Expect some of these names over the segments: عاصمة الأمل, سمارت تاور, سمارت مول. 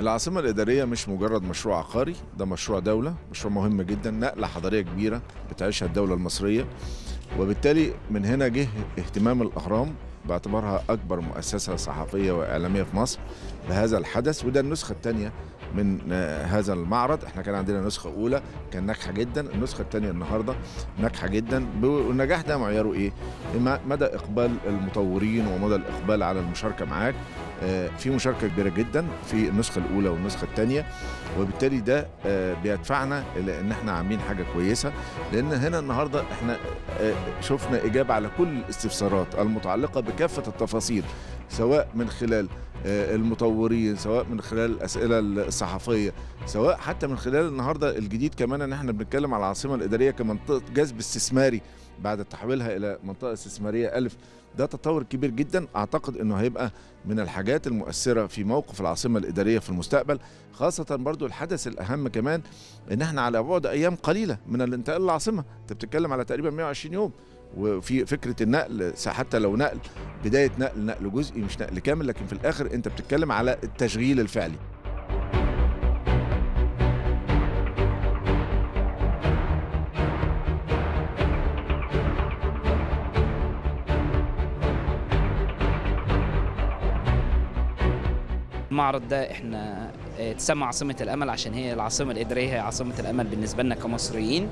العاصمة الإدارية مش مجرد مشروع عقاري، ده مشروع دولة، مشروع مهم جدا، نقلة حضارية كبيرة بتعيشها الدولة المصرية، وبالتالي من هنا جه اهتمام الأهرام باعتبارها أكبر مؤسسة صحفية وإعلامية في مصر بهذا الحدث. وده النسخة الثانية من هذا المعرض، احنا كان عندنا نسخة أولى كان ناجحة جدا، النسخة الثانية النهاردة ناجحة جدا. والنجاح ده معياره إيه؟ مدى إقبال المطورين ومدى الإقبال على المشاركة معاك. في مشاركة كبيرة جدا في النسخة الأولى والنسخة الثانية، وبالتالي ده بيدفعنا إلى إن احنا عاملين حاجة كويسة، لأن هنا النهاردة احنا شفنا إجابة على كل الاستفسارات المتعلقة بكافة التفاصيل، سواء من خلال المطورين، سواء من خلال الأسئلة الصحفية، سواء حتى من خلال النهاردة الجديد كمان إن احنا بنتكلم على العاصمة الإدارية كمنطقة جذب استثماري بعد تحويلها إلى منطقة استثمارية ألف. ده تطور كبير جدا، أعتقد أنه هيبقى من الحاجات المؤثرة في موقف العاصمة الإدارية في المستقبل، خاصة برضو الحدث الأهم كمان أن احنا على بعد أيام قليلة من الانتقال للعاصمة، أنت بتتكلم على تقريبا 120 يوم، وفي فكرة النقل حتى لو نقل بداية نقل جزئي مش نقل كامل، لكن في الآخر أنت بتتكلم على التشغيل الفعلي. المعرض ده احنا اتسمى عاصمة الأمل عشان هي العاصمة الإدارية، هي عاصمة الأمل بالنسبة لنا كمصريين.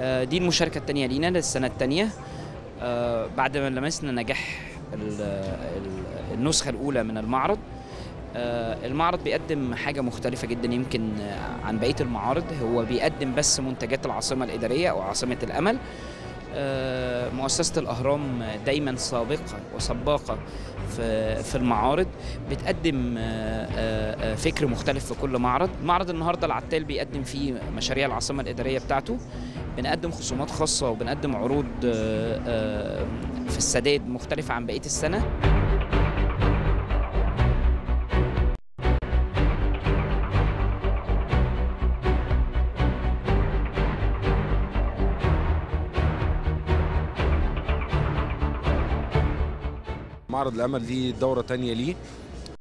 دي المشاركة الثانية لينا للسنة الثانية، بعد ما لمسنا نجاح النسخة الأولى من المعرض. المعرض بيقدم حاجة مختلفة جدا يمكن عن بقية المعارض، هو بيقدم بس منتجات العاصمة الإدارية أو عاصمة الأمل. مؤسسة الأهرام دايما سابقة وسباقة في المعارض، بتقدم فكر مختلف في كل معرض. معرض النهاردة العتال بيقدم فيه مشاريع العاصمة الإدارية بتاعته، بنقدم خصومات خاصة وبنقدم عروض في السداد مختلفة عن بقية السنة. معرض الأمل ليه دورة تانية ليه،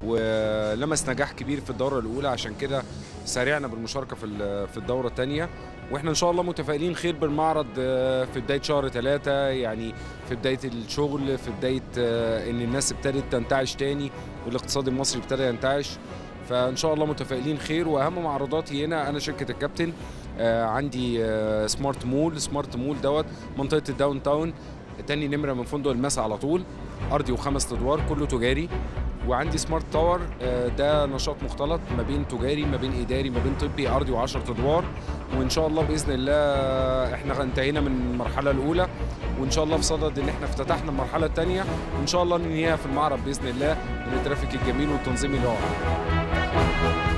ولمس نجاح كبير في الدورة الأولى، عشان كده سارعنا بالمشاركة في الدورة التانية، وإحنا إن شاء الله متفائلين خير بالمعرض في بداية شهر 3، يعني في بداية الشغل، في بداية إن الناس ابتدت تنتعش تاني والاقتصاد المصري ابتدى ينتعش، فإن شاء الله متفائلين خير. وأهم معرضاتي هنا أنا شركة الكابتن، عندي سمارت مول، سمارت مول دوت منطقة الداون تاون، تاني نمرة من فندق المسا على طول، أرضي و5 أدوار كله تجاري. وعندي سمارت تاور، ده نشاط مختلط ما بين تجاري ما بين إداري ما بين طبي، أرضي و10 أدوار. وإن شاء الله بإذن الله إحنا انتهينا من المرحلة الأولى، وإن شاء الله في صدد إن إحنا افتتحنا المرحلة الثانية، وإن شاء الله ننهيها في المعرض بإذن الله من الترافيك الجميل والتنظيم اللي هو